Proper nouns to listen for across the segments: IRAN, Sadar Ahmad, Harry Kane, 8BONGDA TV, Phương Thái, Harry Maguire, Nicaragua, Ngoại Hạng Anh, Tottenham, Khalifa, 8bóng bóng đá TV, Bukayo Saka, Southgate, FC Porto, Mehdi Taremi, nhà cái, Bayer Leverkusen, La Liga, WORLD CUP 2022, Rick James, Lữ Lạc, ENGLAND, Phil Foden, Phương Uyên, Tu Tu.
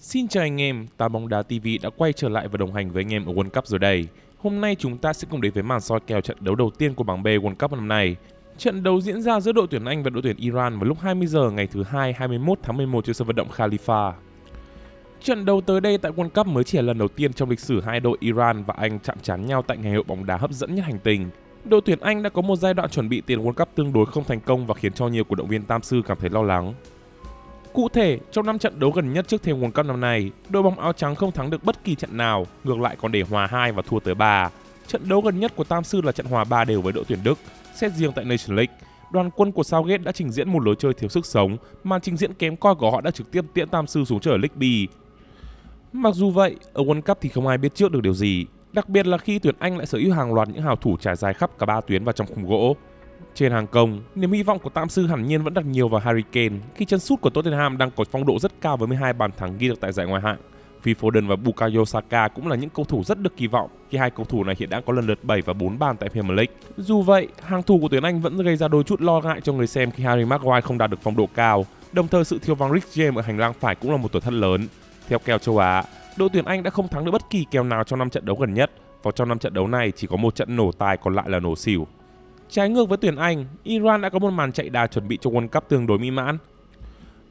Xin chào anh em, 8bóng đá TV đã quay trở lại và đồng hành với anh em ở World Cup rồi đây. Hôm nay chúng ta sẽ cùng đến với màn soi kèo trận đấu đầu tiên của bảng B World Cup năm nay. Trận đấu diễn ra giữa đội tuyển Anh và đội tuyển Iran vào lúc 20 giờ ngày thứ hai 21 tháng 11 trên sân vận động Khalifa. Trận đấu tới đây tại World Cup mới chỉ là lần đầu tiên trong lịch sử hai đội Iran và Anh chạm trán nhau tại ngày hội bóng đá hấp dẫn nhất hành tinh. Đội tuyển Anh đã có một giai đoạn chuẩn bị tiền World Cup tương đối không thành công và khiến cho nhiều cổ động viên Tam Sư cảm thấy lo lắng. Cụ thể, trong 5 trận đấu gần nhất trước thềm World Cup năm nay, đội bóng áo trắng không thắng được bất kỳ trận nào, ngược lại còn để hòa 2 và thua tới 3. Trận đấu gần nhất của Tam Sư là trận hòa 3-0 với đội tuyển Đức. Xét riêng tại Nations League, đoàn quân của Southgate đã trình diễn một lối chơi thiếu sức sống, màn trình diễn kém coi của họ đã trực tiếp tiễn Tam Sư xuống trời League B. Mặc dù vậy, ở World Cup thì không ai biết trước được điều gì, đặc biệt là khi tuyển Anh lại sở hữu hàng loạt những hào thủ trải dài khắp cả 3 tuyến và trong khung gỗ. Trên hàng công, niềm hy vọng của Tam Sư hẳn nhiên vẫn đặt nhiều vào Harry Kane khi chân sút của Tottenham đang có phong độ rất cao với 12 bàn thắng ghi được tại giải ngoại hạng. Phil Foden và Bukayo Saka cũng là những cầu thủ rất được kỳ vọng khi hai cầu thủ này hiện đang có lần lượt 7 và 4 bàn tại Premier League. Dù vậy, hàng thủ của tuyển Anh vẫn gây ra đôi chút lo ngại cho người xem khi Harry Maguire không đạt được phong độ cao, đồng thời sự thiếu vắng Rick James ở hành lang phải cũng là một tổn thất lớn. Theo kèo châu Á, đội tuyển Anh đã không thắng được bất kỳ kèo nào trong 5 trận đấu gần nhất, và trong 5 trận đấu này chỉ có một trận nổ tài, còn lại là nổ xỉu. Trái ngược với tuyển Anh, Iran đã có một màn chạy đà chuẩn bị cho World Cup tương đối mỹ mãn.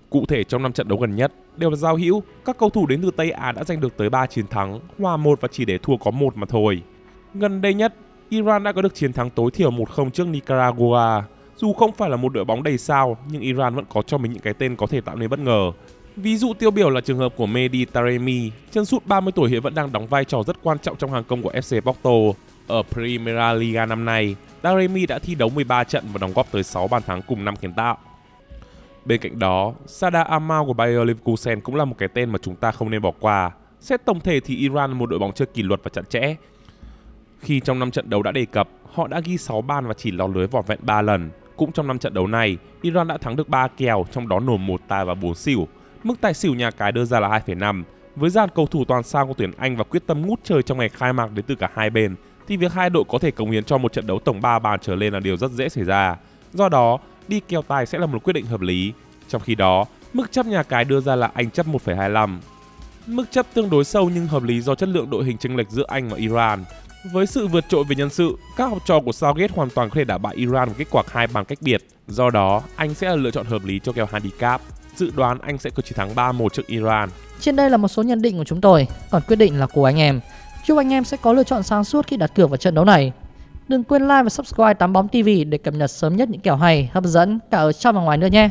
Cụ thể trong 5 trận đấu gần nhất, đều là giao hữu, các cầu thủ đến từ Tây Á đã giành được tới 3 chiến thắng, hòa 1 và chỉ để thua có 1 mà thôi. Gần đây nhất, Iran đã có được chiến thắng tối thiểu 1-0 trước Nicaragua. Dù không phải là một đội bóng đầy sao, nhưng Iran vẫn có cho mình những cái tên có thể tạo nên bất ngờ. Ví dụ tiêu biểu là trường hợp của Mehdi Taremi, chân sút 30 tuổi hiện vẫn đang đóng vai trò rất quan trọng trong hàng công của FC Porto. Ở Primera Liga năm nay, Taremi đã thi đấu 13 trận và đóng góp tới 6 bàn thắng cùng 5 kiến tạo. Bên cạnh đó, Sadar Ahmad của Bayer Leverkusen cũng là một cái tên mà chúng ta không nên bỏ qua. Xét tổng thể thì Iran là một đội bóng chơi kỷ luật và chặt chẽ. Khi trong 5 trận đấu đã đề cập, họ đã ghi 6 bàn và chỉ lọt lưới vỏn vẹn 3 lần. Cũng trong 5 trận đấu này, Iran đã thắng được 3 kèo, trong đó nổ 1 tài và 4 xỉu. Mức tài xỉu nhà cái đưa ra là 2,5. Với dàn cầu thủ toàn sao của tuyển Anh và quyết tâm ngút trời trong ngày khai mạc đến từ cả hai bên, thì việc hai đội có thể cống hiến cho một trận đấu tổng 3 bàn trở lên là điều rất dễ xảy ra. Do đó, đi kèo tài sẽ là một quyết định hợp lý. Trong khi đó, mức chấp nhà cái đưa ra là Anh chấp 1,25. Mức chấp tương đối sâu nhưng hợp lý do chất lượng đội hình chênh lệch giữa Anh và Iran. Với sự vượt trội về nhân sự, các học trò của Southgate hoàn toàn có thể đả bại Iran với kết quả 2 bàn cách biệt. Do đó, Anh sẽ là lựa chọn hợp lý cho kèo handicap. Dự đoán Anh sẽ có chiến thắng 3-1 trước Iran. Trên đây là một số nhận định của chúng tôi, còn quyết định là của anh em. Chúc anh em sẽ có lựa chọn sáng suốt khi đặt cược vào trận đấu này. Đừng quên like và subscribe 8bóng TV để cập nhật sớm nhất những kèo hay, hấp dẫn cả ở trong và ngoài nước nhé.